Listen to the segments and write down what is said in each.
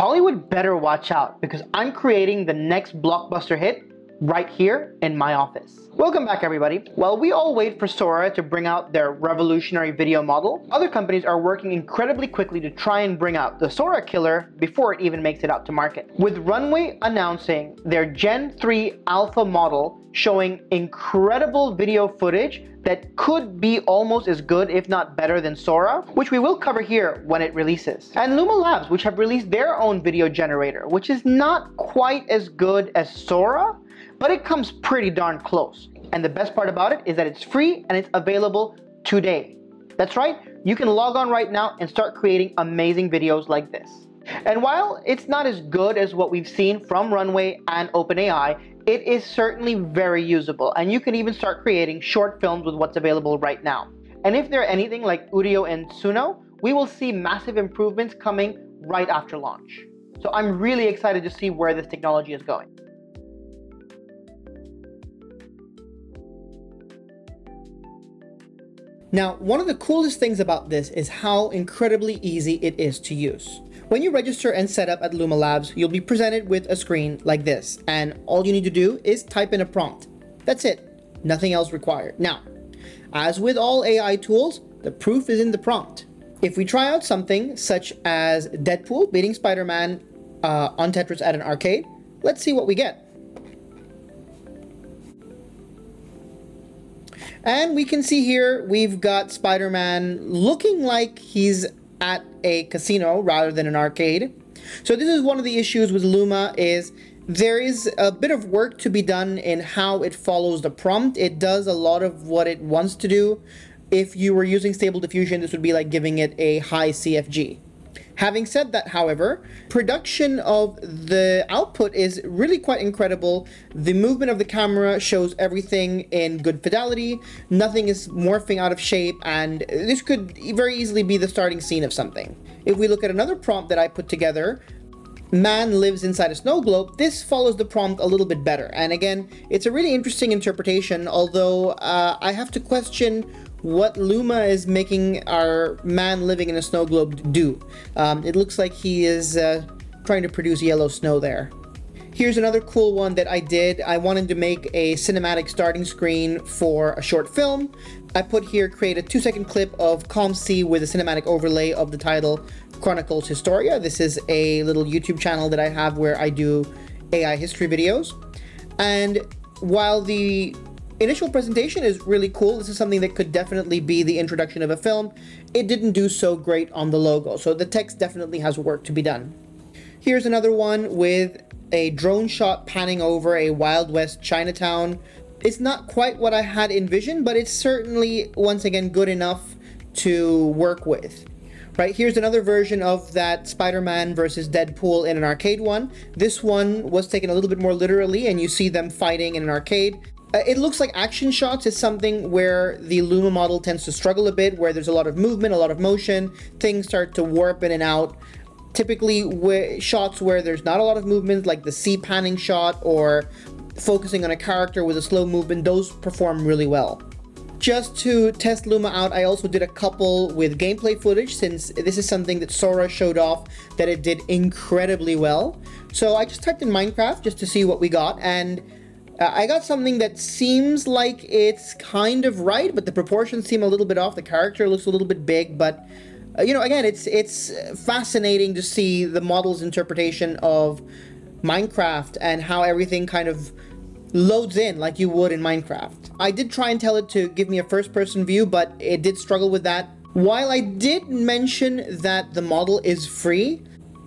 Hollywood better watch out because I'm creating the next blockbuster hit right here in my office. Welcome back, everybody. While we all wait for Sora to bring out their revolutionary video model, other companies are working incredibly quickly to try and bring out the Sora killer before it even makes it out to market. With Runway announcing their Gen 3 Alpha model showing incredible video footage that could be almost as good, if not better than Sora, which we will cover here when it releases. And Luma Labs, which have released their own video generator, which is not quite as good as Sora, but it comes pretty darn close. And the best part about it is that it's free and it's available today. That's right, you can log on right now and start creating amazing videos like this. And while it's not as good as what we've seen from Runway and OpenAI, it is certainly very usable, and you can even start creating short films with what's available right now. And if they're anything like Udio and Suno, we will see massive improvements coming right after launch. So I'm really excited to see where this technology is going. Now, one of the coolest things about this is how incredibly easy it is to use. When you register and set up at Luma Labs, you'll be presented with a screen like this, and all you need to do is type in a prompt. That's it, nothing else required. Now, as with all AI tools, the proof is in the prompt. If we try out something such as Deadpool beating Spider-Man on Tetris at an arcade, let's see what we get. And we can see here, we've got Spider-Man looking like he's at a casino rather than an arcade. So this is one of the issues with Luma, is there is a bit of work to be done in how it follows the prompt. It does a lot of what it wants to do. If you were using Stable Diffusion, this would be like giving it a high CFG. Having said that, however, production of the output is really quite incredible. The movement of the camera shows everything in good fidelity. Nothing is morphing out of shape, and this could very easily be the starting scene of something. If we look at another prompt that I put together, man lives inside a snow globe, this follows the prompt a little bit better. And again, it's a really interesting interpretation, although I have to question what Luma is making our man living in a snow globe do. It looks like he is trying to produce yellow snow there. Here's another cool one that I did. I wanted to make a cinematic starting screen for a short film. I put here, create a 2-second clip of Calm Sea with a cinematic overlay of the title Chronicles Historia. This is a little YouTube channel that I have where I do AI history videos. And while the initial presentation is really cool, this is something that could definitely be the introduction of a film, it didn't do so great on the logo, so the text definitely has work to be done. Here's another one with a drone shot panning over a Wild West Chinatown. It's not quite what I had envisioned, but it's certainly, once again, good enough to work with. Right, here's another version of that Spider-Man versus Deadpool in an arcade one. This one was taken a little bit more literally, and you see them fighting in an arcade. It looks like action shots is something where the Luma model tends to struggle a bit, where there's a lot of movement, a lot of motion, things start to warp in and out. Typically, shots where there's not a lot of movement, like the sea panning shot or focusing on a character with a slow movement, those perform really well. Just to test Luma out, I also did a couple with gameplay footage, since this is something that Sora showed off that it did incredibly well. So I just typed in Minecraft just to see what we got, and I got something that seems like it's kind of right, but the proportions seem a little bit off. The character looks a little bit big, but you know, again, it's fascinating to see the model's interpretation of Minecraft and how everything kind of loads in like you would in Minecraft. I did try and tell it to give me a first-person view, but it did struggle with that. While I did mention that the model is free,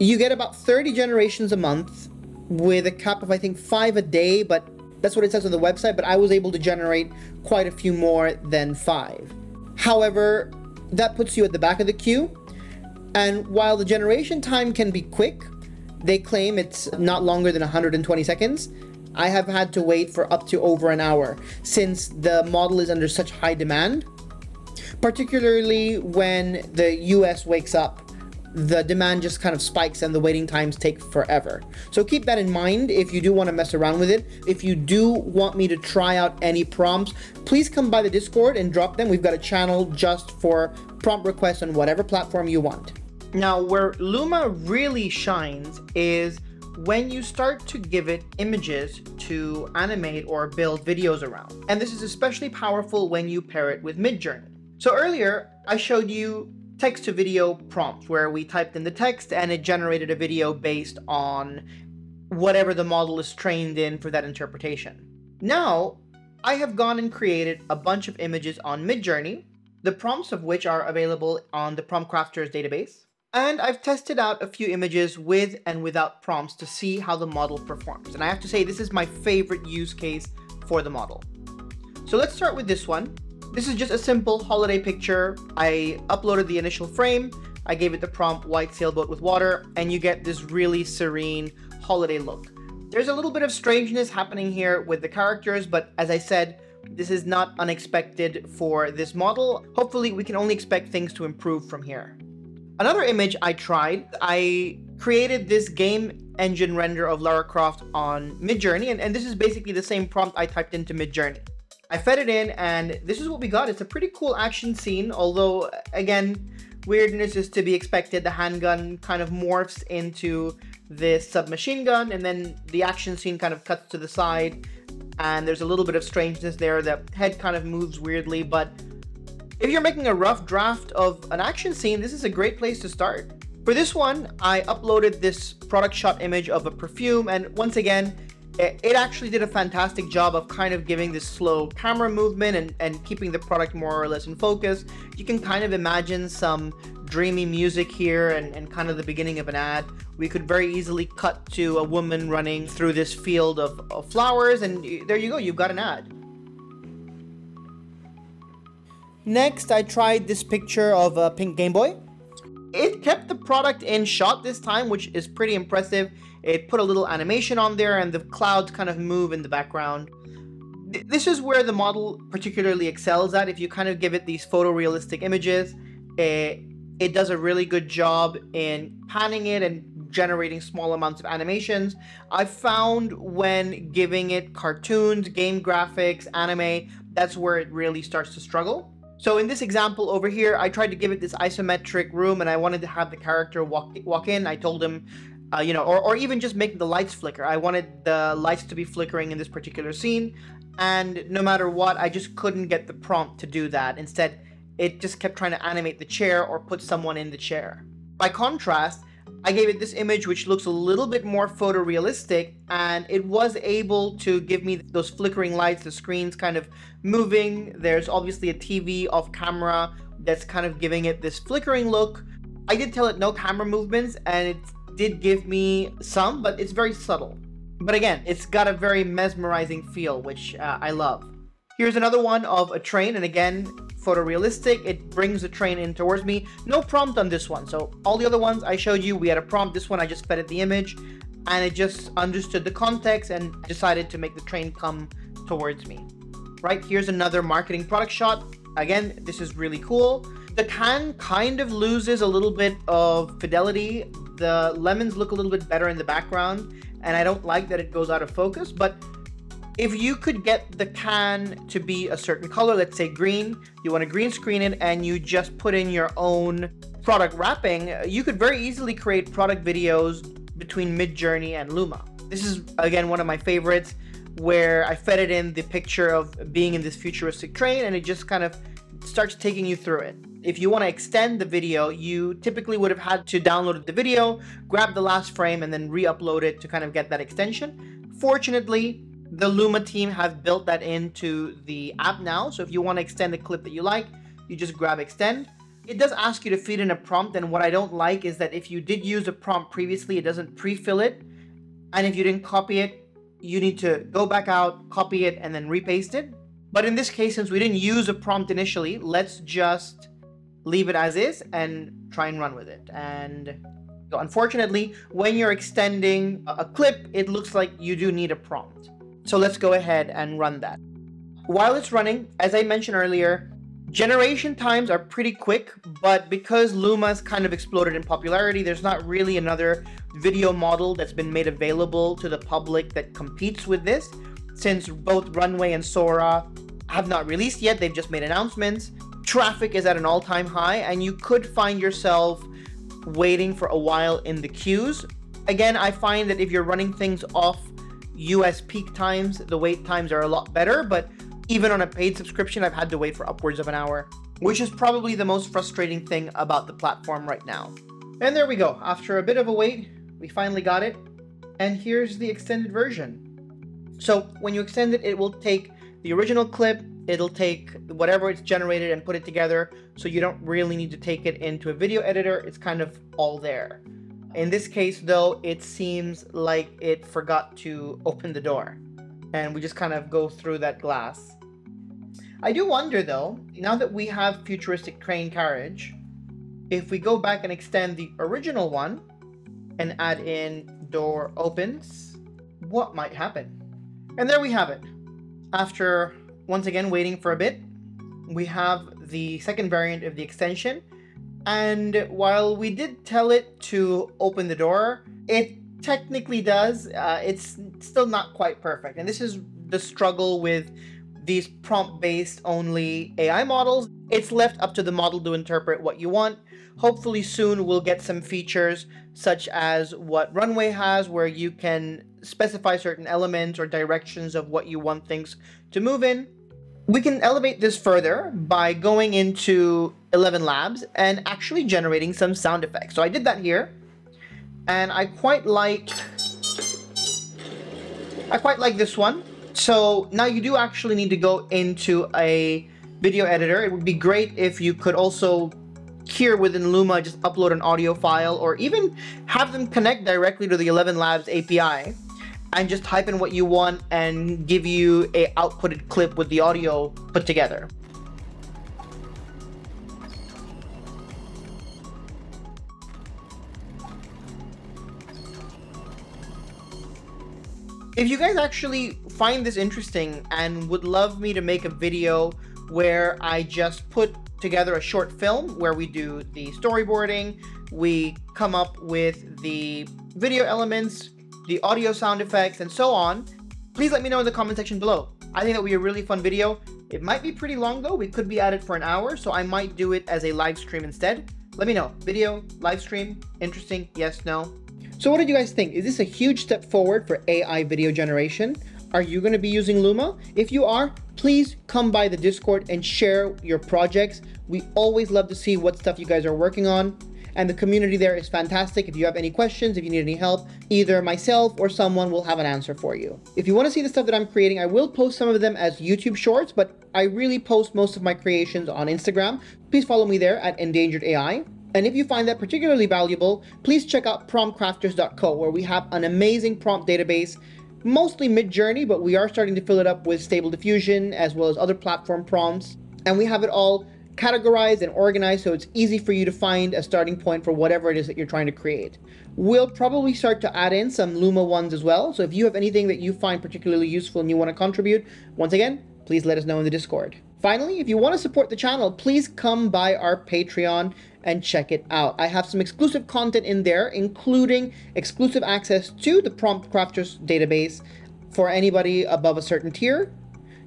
you get about 30 generations a month with a cap of, I think, 5 a day, but that's what it says on the website, but I was able to generate quite a few more than 5. However, that puts you at the back of the queue, and while the generation time can be quick, they claim it's not longer than 120 seconds. I have had to wait for up to over an hour since the model is under such high demand, particularly when the US wakes up. The demand just kind of spikes and the waiting times take forever. So keep that in mind if you do want to mess around with it. If you do want me to try out any prompts, please come by the Discord and drop them. We've got a channel just for prompt requests on whatever platform you want. Now, where Luma really shines is when you start to give it images to animate or build videos around. And this is especially powerful when you pair it with Midjourney. So earlier, I showed you text to video prompts where we typed in the text and it generated a video based on whatever the model is trained in for that interpretation. Now, I have gone and created a bunch of images on Midjourney, the prompts of which are available on the PromptCrafters database. And I've tested out a few images with and without prompts to see how the model performs. And I have to say, this is my favorite use case for the model. So let's start with this one. This is just a simple holiday picture. I uploaded the initial frame, I gave it the prompt white sailboat with water, and you get this really serene holiday look. There's a little bit of strangeness happening here with the characters, but as I said, this is not unexpected for this model. Hopefully we can only expect things to improve from here. Another image I tried, I created this game engine render of Lara Croft on Midjourney, and this is basically the same prompt I typed into Midjourney. I fed it in, and this is what we got. It's a pretty cool action scene, although, again, weirdness is to be expected. The handgun kind of morphs into this submachine gun, and then the action scene kind of cuts to the side, and there's a little bit of strangeness there. The head kind of moves weirdly, but if you're making a rough draft of an action scene, this is a great place to start. For this one, I uploaded this product shot image of a perfume, and once again, it actually did a fantastic job of kind of giving this slow camera movement and keeping the product more or less in focus. You can kind of imagine some dreamy music here and kind of the beginning of an ad. We could very easily cut to a woman running through this field of flowers, and there you go, you've got an ad. Next, I tried this picture of a pink Game Boy. It kept the product in shot this time, which is pretty impressive. It put a little animation on there and the clouds kind of move in the background. This is where the model particularly excels at. If you kind of give it these photorealistic images, it does a really good job in panning it and generating small amounts of animations. I've found when giving it cartoons, game graphics, anime, that's where it really starts to struggle. So in this example over here, I tried to give it this isometric room and I wanted to have the character walk in. I told him, or even just make the lights flicker. I wanted the lights to be flickering in this particular scene, and no matter what, I just couldn't get the prompt to do that. Instead, it just kept trying to animate the chair or put someone in the chair. By contrast, I gave it this image which looks a little bit more photorealistic, and it was able to give me those flickering lights, the screen's kind of moving. There's obviously a TV off camera that's kind of giving it this flickering look. I did tell it no camera movements, and it did give me some, but it's very subtle. But again, it's got a very mesmerizing feel, which I love. Here's another one of a train, and again, photorealistic. It brings the train in towards me. No prompt on this one. So all the other ones I showed you, we had a prompt. This one, I just fed it the image and it just understood the context and decided to make the train come towards me. Right, here's another marketing product shot. Again, this is really cool. The can kind of loses a little bit of fidelity. The lemons look a little bit better in the background, and I don't like that it goes out of focus, but if you could get the can to be a certain color, let's say green, you want to green screen it and you just put in your own product wrapping, you could very easily create product videos between Midjourney and Luma. This is, again, one of my favorites where I fed it in the picture of being in this futuristic train and it just kind of starts taking you through it. If you want to extend the video, you typically would have had to download the video, grab the last frame, and then re-upload it to kind of get that extension. Fortunately, the Luma team have built that into the app now. So if you want to extend the clip that you like, you just grab extend. It does ask you to feed in a prompt. And what I don't like is that if you did use a prompt previously, it doesn't pre-fill it. And if you didn't copy it, you need to go back out, copy it, and then repaste it. But in this case, since we didn't use a prompt initially, let's just leave it as is and try and run with it. And so unfortunately, when you're extending a clip, it looks like you do need a prompt. So let's go ahead and run that. While it's running, as I mentioned earlier, generation times are pretty quick, but because Luma's kind of exploded in popularity, there's not really another video model that's been made available to the public that competes with this, since both Runway and Sora have not released yet. They've just made announcements. Traffic is at an all-time high, and you could find yourself waiting for a while in the queues. Again, I find that if you're running things off US peak times, the wait times are a lot better, but even on a paid subscription, I've had to wait for upwards of an hour, which is probably the most frustrating thing about the platform right now. And there we go. After a bit of a wait, we finally got it. And here's the extended version. So when you extend it, it will take the original clip, it'll take whatever it's generated and put it together. So you don't really need to take it into a video editor. It's kind of all there. In this case, though, it seems like it forgot to open the door. And we just kind of go through that glass. I do wonder, though, now that we have futuristic train carriage, if we go back and extend the original one and add in door opens, what might happen? And there we have it. After, once again, waiting for a bit, we have the second variant of the extension. And while we did tell it to open the door, it technically does. It's still not quite perfect. And this is the struggle with these prompt-based only AI models. It's left up to the model to interpret what you want. Hopefully soon we'll get some features such as what Runway has, where you can specify certain elements or directions of what you want things to move in. We can elevate this further by going into 11 Labs and actually generating some sound effects. So I did that here, and I quite like this one. So now you do actually need to go into a video editor. It would be great if you could also here within Luma just upload an audio file, or even have them connect directly to the 11 Labs API. And just type in what you want and give you a outputted clip with the audio put together. If you guys actually find this interesting and would love me to make a video where I just put together a short film where we do the storyboarding, we come up with the video elements, the audio sound effects, and so on, please let me know in the comment section below. I think that would be a really fun video. It might be pretty long though. We could be at it for an hour, so I might do it as a live stream instead. Let me know. Video, live stream, interesting, yes, no. So what did you guys think? Is this a huge step forward for AI video generation? Are you gonna be using Luma? If you are, please come by the Discord and share your projects. We always love to see what stuff you guys are working on. And the community there is fantastic. If you have any questions, if you need any help, either myself or someone will have an answer for you. If you want to see the stuff that I'm creating, I will post some of them as YouTube shorts, but I really post most of my creations on Instagram. Please follow me there at Endangered AI. And if you find that particularly valuable, please check out PromptCrafters.co, where we have an amazing prompt database, mostly Midjourney, but we are starting to fill it up with Stable Diffusion as well as other platform prompts. And we have it all categorized and organized, so it's easy for you to find a starting point for whatever it is that you're trying to create. We'll probably start to add in some Luma ones as well, so if you have anything that you find particularly useful and you want to contribute, once again, please let us know in the Discord. Finally, if you want to support the channel, please come by our Patreon and check it out. I have some exclusive content in there, including exclusive access to the Prompt Crafters database for anybody above a certain tier.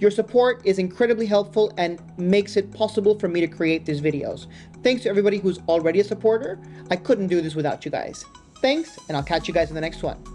Your support is incredibly helpful and makes it possible for me to create these videos. Thanks to everybody who's already a supporter. I couldn't do this without you guys. Thanks, and I'll catch you guys in the next one.